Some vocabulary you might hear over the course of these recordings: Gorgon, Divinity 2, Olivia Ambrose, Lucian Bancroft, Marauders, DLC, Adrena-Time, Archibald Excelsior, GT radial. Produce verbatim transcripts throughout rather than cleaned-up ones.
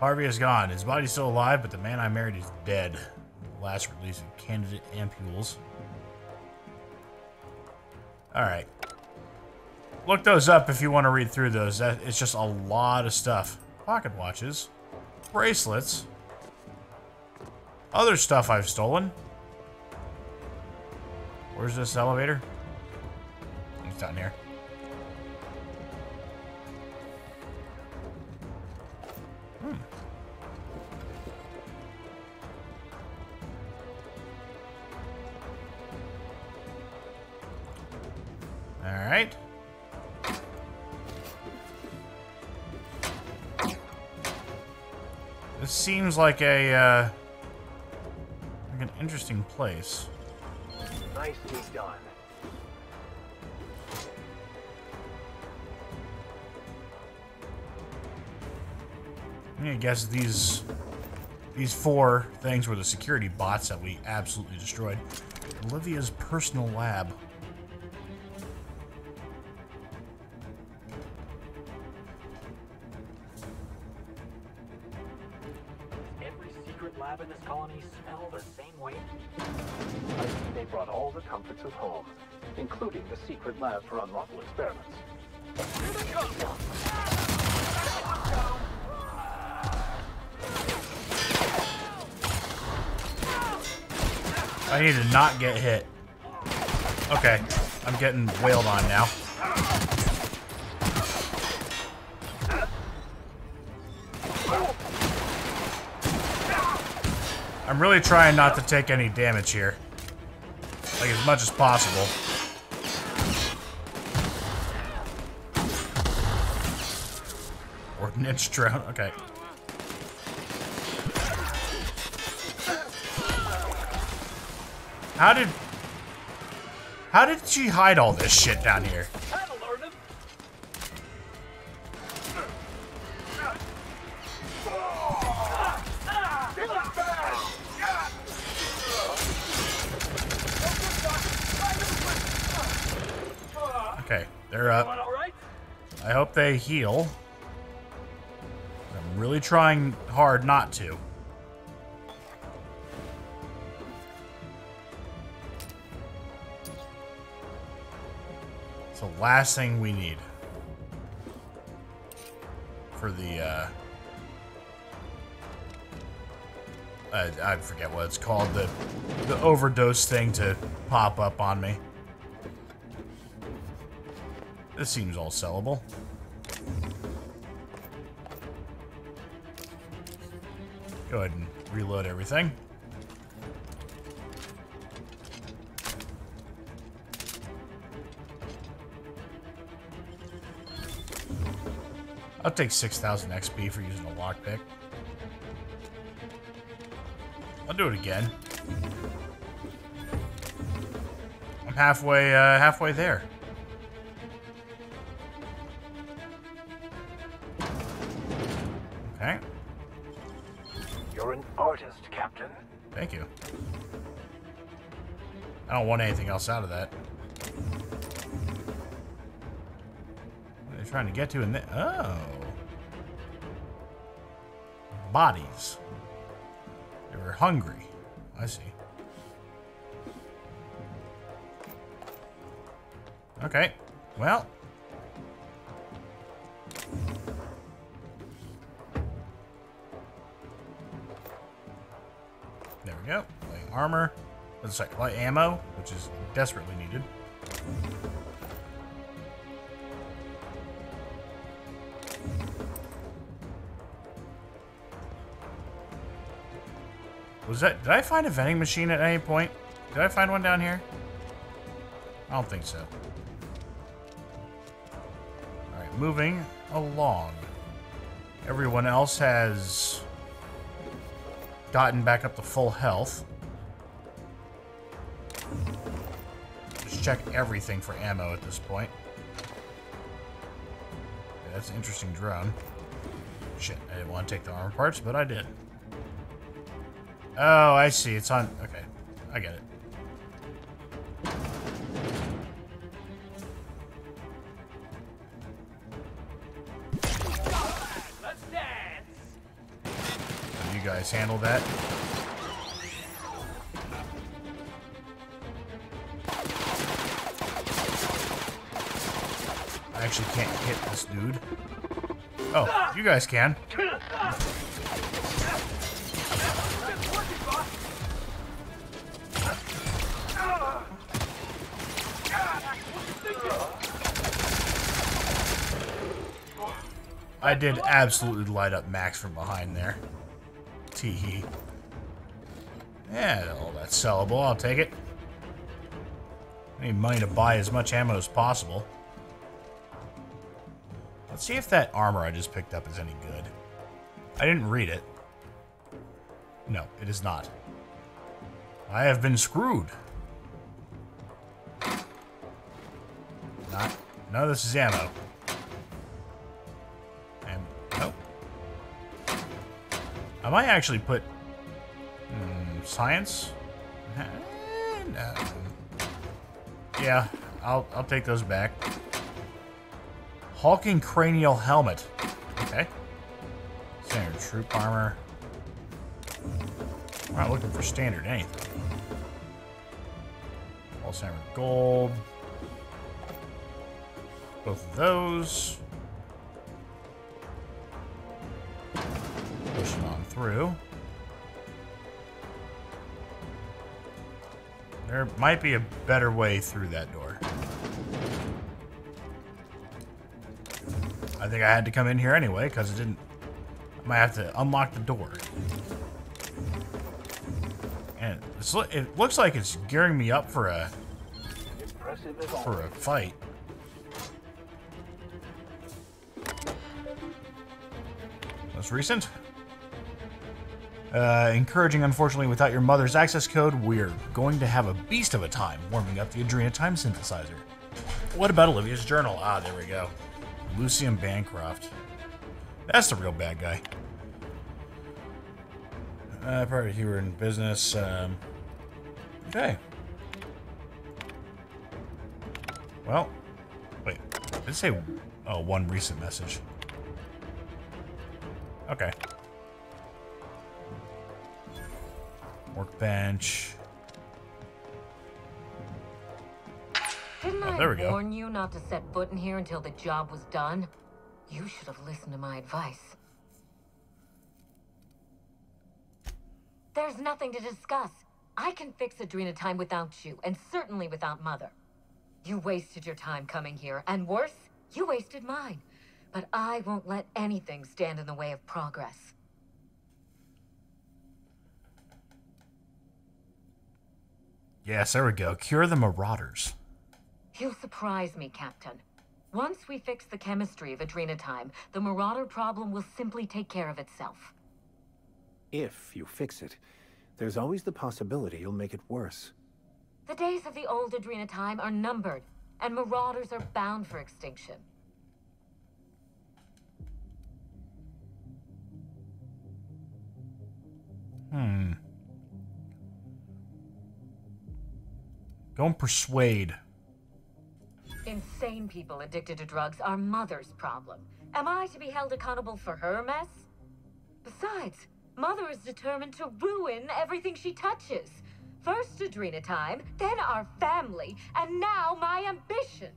Harvey is gone. His body's still alive, but the man I married is dead. The last release of candidate ampules. Alright. Look those up if you want to read through those. That, it's just a lot of stuff. Pocket watches. Bracelets. Other stuff I've stolen. Where's this elevator? It's down here. Hmm. All right. This seems like a uh, like an interesting place. Nicely done. I'm gonna guess these these four things were the security bots that we absolutely destroyed. Olivia's personal lab. Every secret lab in this colony smells the same way. I think they brought all the comforts of home, including the secret lab for unlawful experiments. Here they come! I need to not get hit. Okay, I'm getting wailed on now. I'm really trying not to take any damage here. Like, as much as possible. Ordnance drone, okay. How did... How did she hide all this shit down here? Okay, they're up. I hope they heal. I'm really trying hard not to. It's the last thing we need for the, uh, I, I forget what it's called, the, the overdose thing to pop up on me. This seems all sellable. Go ahead and reload everything. I'll take six thousand X P for using a lockpick. I'll do it again. I'm halfway, uh, halfway there. Okay. You're an artist, Captain. Thank you. I don't want anything else out of that. What are they trying to get to in there? Oh. Bodies. They were hungry. I see. Okay. Well. There we go. Light armor. That's like light ammo, which is desperately needed. Was that, did I find a vending machine at any point? Did I find one down here? I don't think so. Alright, moving along. Everyone else has gotten back up to full health. Just check everything for ammo at this point. Okay, that's an interesting drone. Shit, I didn't want to take the armor parts, but I did. Oh, I see. It's on... Okay. I get it. Let's dance. guys handle that. I actually can't hit this dude. Oh, you guys can. I did absolutely light up Max from behind there. Tee hee. Yeah, all that's sellable. I'll take it. I need money to buy as much ammo as possible. Let's see if that armor I just picked up is any good. I didn't read it. No, it is not. I have been screwed. Not. None of this is ammo. I might actually put hmm, science. No. Yeah, I'll I'll take those back. Hulking cranial helmet. Okay. Standard troop armor. We're not looking for standard anything. Pulse armor gold. Both of those. Pushing on through. There might be a better way through that door. I think I had to come in here anyway because it didn't. I might have to unlock the door. And it's, it looks like it's gearing me up for a for a fight. Most recent. Uh, encouraging, unfortunately, without your mother's access code, we're going to have a beast of a time warming up the Adrena-Time synthesizer. What about Olivia's journal? Ah, there we go. Lucian Bancroft. That's the real bad guy. Uh, probably he were in business. Um, okay. Well, wait. Did it say oh, one recent message? Okay. Workbench. Didn't oh, there we go. I warn you not to set foot in here until the job was done? You should have listened to my advice. There's nothing to discuss. I can fix Adrena-Time without you, and certainly without Mother. You wasted your time coming here, and worse, you wasted mine. But I won't let anything stand in the way of progress. Yes, there we go. Cure the Marauders. You surprise me, Captain. Once we fix the chemistry of Adrena-Time, the Marauder problem will simply take care of itself. If you fix it, there's always the possibility you'll make it worse. The days of the old Adrena-Time are numbered, and Marauders are bound for extinction. Hmm. Go and persuade. Insane people addicted to drugs are Mother's problem. Am I to be held accountable for her mess? Besides, Mother is determined to ruin everything she touches. First Adrena-Time, then our family, and now my ambition.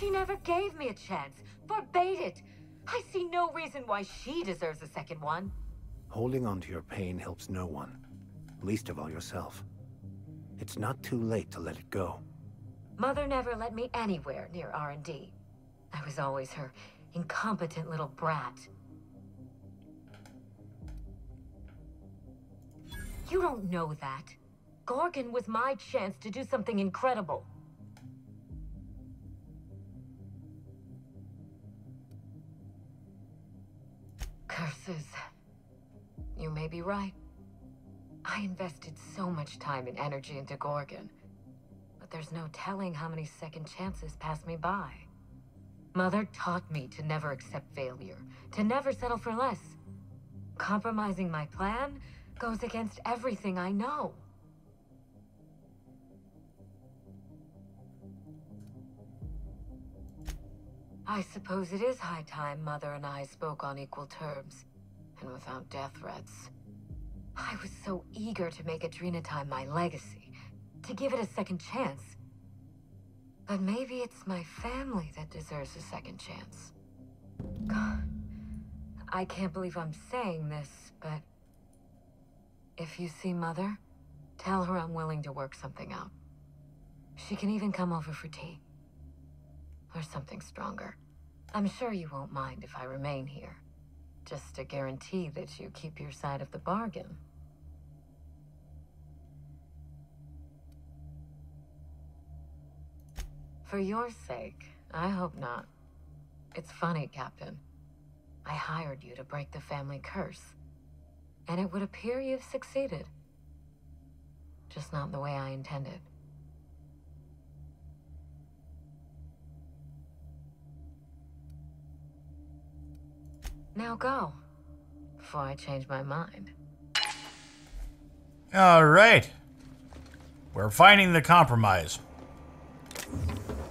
She never gave me a chance, forbade it. I see no reason why she deserves a second one. Holding on to your pain helps no one, least of all yourself. It's not too late to let it go. Mother never let me anywhere near R and D. I was always her incompetent little brat. You don't know that. Gorgon was my chance to do something incredible. Curses. You may be right. I invested so much time and energy into Gorgon, but there's no telling how many second chances passed me by. Mother taught me to never accept failure, to never settle for less. Compromising my plan goes against everything I know. I suppose it is high time Mother and I spoke on equal terms, and without death threats. I was so eager to make Adrena-Time my legacy, to give it a second chance. But maybe it's my family that deserves a second chance. God, I can't believe I'm saying this, but if you see Mother, tell her I'm willing to work something out. She can even come over for tea. Or something stronger. I'm sure you won't mind if I remain here. Just to guarantee that you keep your side of the bargain. For your sake, I hope not. It's funny, Captain. I hired you to break the family curse. And it would appear you've succeeded. Just not the way I intended. Now go, before I change my mind. All right. We're finding the compromise.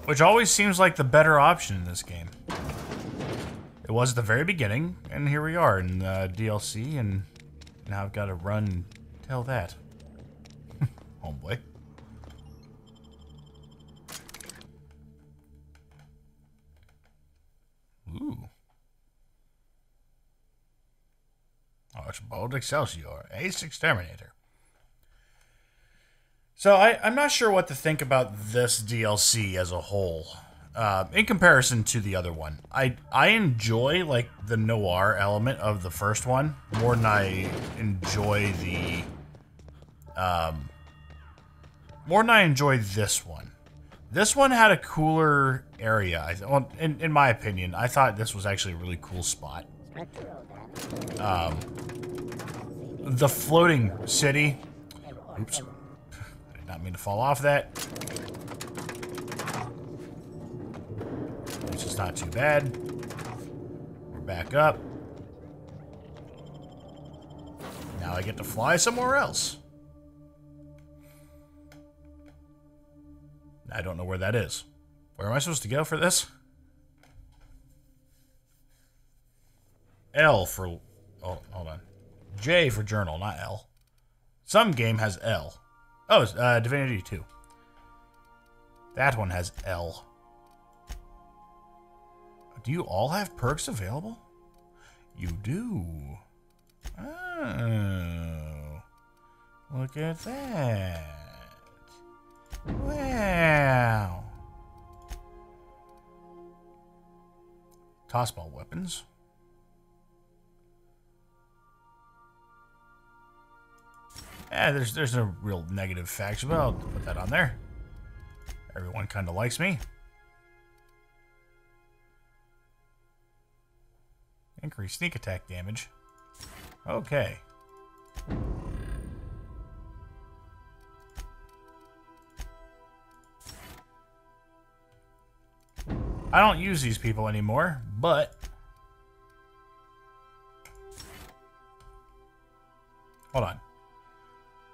Which always seems like the better option in this game. It was at the very beginning, and here we are in the D L C, and now I've got to run and tell that. Homeboy. Ooh. Archibald Excelsior, Ace Exterminator. So I, I'm not sure what to think about this D L C as a whole, uh, in comparison to the other one. I I enjoy like the noir element of the first one more than I enjoy the um more than I enjoy this one. This one had a cooler area. I well, in in my opinion, I thought this was actually a really cool spot. Um, the floating city. Oops. I did not mean to fall off that. This is not too bad. We're back up. Now I get to fly somewhere else. I don't know where that is. Where am I supposed to go for this? L for... Oh, hold on. J for journal, not L. Some game has L. Oh, it's uh, Divinity two. That one has L. Do you all have perks available? You do. Oh. Look at that. Wow. Tossball weapons. Eh, there's there's no real negative facts, but I'll put that on there. Everyone kind of likes me. Increase sneak attack damage. Okay. I don't use these people anymore, but... Hold on.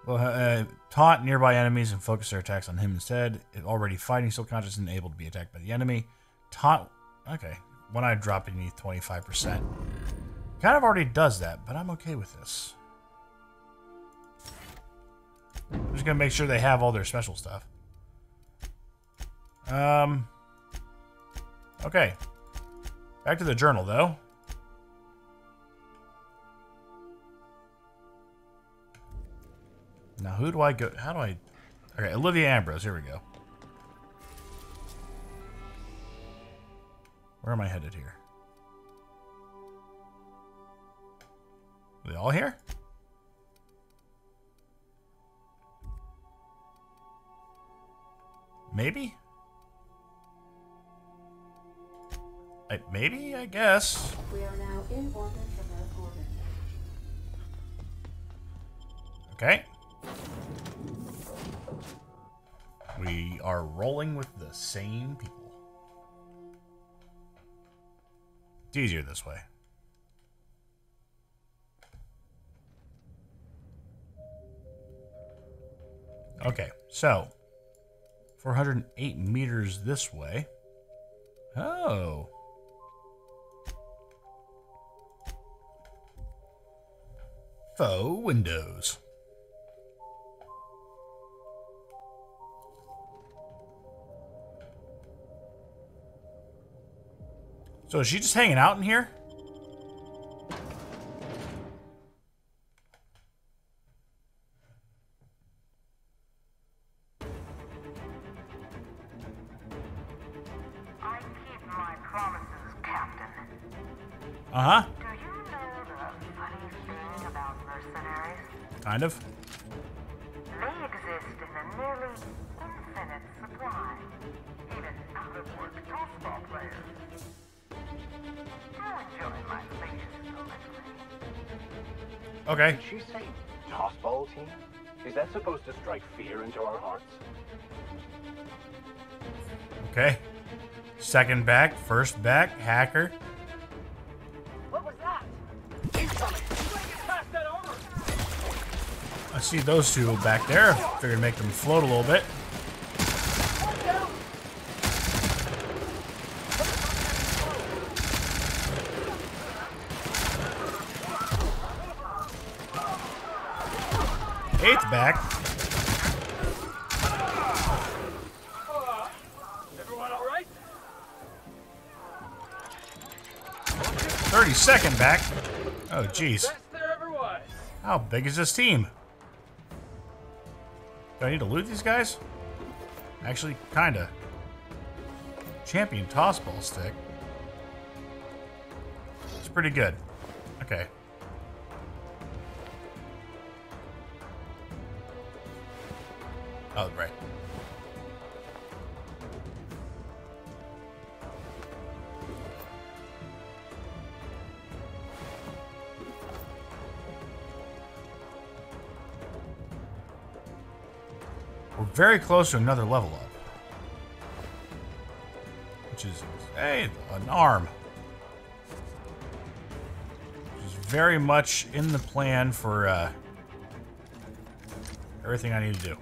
Well, uh, taunt nearby enemies and focus their attacks on him instead. If already fighting, still conscious and able to be attacked by the enemy. Taunt. Okay. When I drop it, you need twenty-five percent. Kind of already does that, but I'm okay with this. I'm just going to make sure they have all their special stuff. Um. Okay. Back to the journal, though. Now, who do I go... How do I... Okay, Olivia Ambrose. Here we go. Where am I headed here? Are they all here? Maybe? I, maybe, I guess. We are now in orbit from Earth orbit. Okay. We are rolling with the same people. It's easier this way. Okay, so four hundred eight meters this way. Oh, Foe windows. So is she just hanging out in here? I keep my promises, Captain. Uh-huh. Do you know the funny thing about mercenaries? Kind of. They exist in a nearly infinite supply, even out-of-work softball players. Okay. Did she say tossball team? Is that supposed to strike fear into our hearts? Okay. Second back, first back, hacker. What was that? I see those two back there. Figured make them float a little bit. Eighth back. Everyone all right? thirty-second back. Oh, jeez. How big is this team? Do I need to loot these guys? Actually, kinda. Champion tossball stick. It's pretty good. Okay. Oh, right. We're very close to another level up. Which is, hey, an arm. Which is very much in the plan for uh, everything I need to do.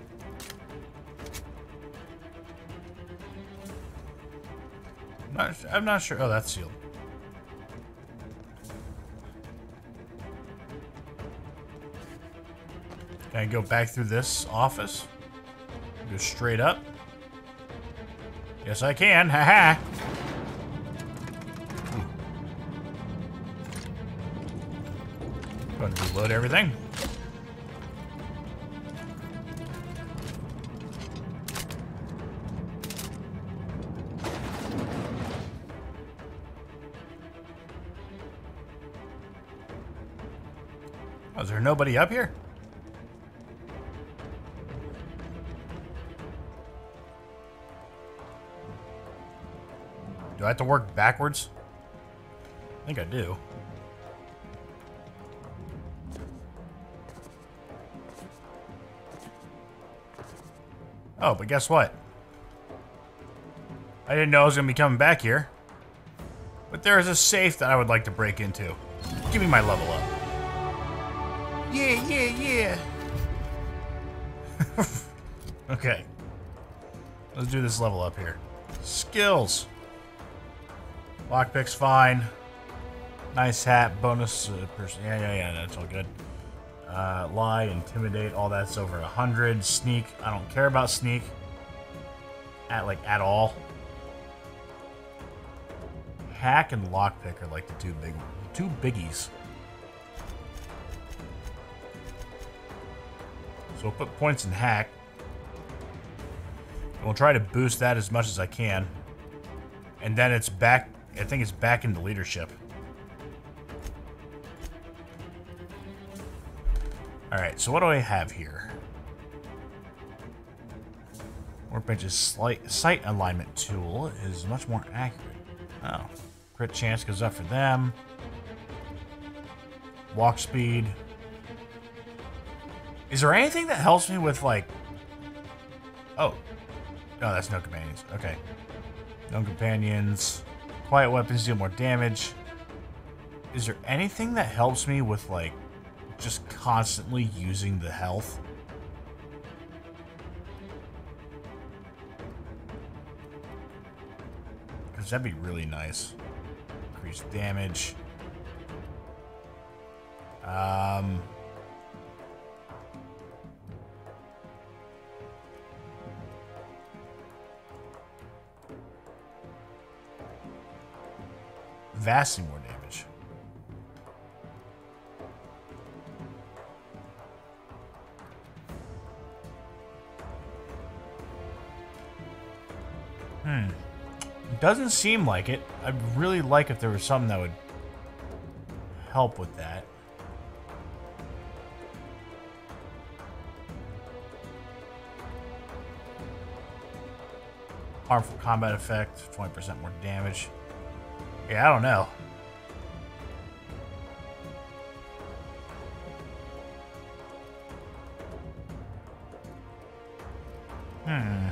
I'm not sure. Oh, that's sealed. Can I go back through this office? Go straight up? Yes, I can. Haha. -ha. Hmm. Going to reload everything. Is there nobody up here? Do I have to work backwards? I think I do. Oh, but guess what? I didn't know I was gonna be coming back here. But there is a safe that I would like to break into. Give me my level up. Yeah, yeah, yeah. Okay. Let's do this level up here. Skills. Lockpick's fine. Nice hat. Bonus uh, person. Yeah, yeah, yeah. That's all good. Uh, lie, intimidate. All that's over one hundred. Sneak. I don't care about sneak. At, like, at all. Hack and lockpick are, like, the two big, two biggies. So we'll put points in hack. We'll try to boost that as much as I can. And then it's back, I think it's back into leadership. Alright, so what do I have here? Workbench's slight sight alignment tool is much more accurate. Oh. Crit chance goes up for them. Walk speed. Is there anything that helps me with, like... Oh. No, that's no companions. Okay. No companions. Quiet weapons deal more damage. Is there anything that helps me with, like, just constantly using the health? Because that'd be really nice. Increased damage. Um... vastly more damage. Hmm. Doesn't seem like it. I'd really like if there was something that would help with that. Harmful combat effect, twenty percent more damage. Yeah, I don't know. Hmm.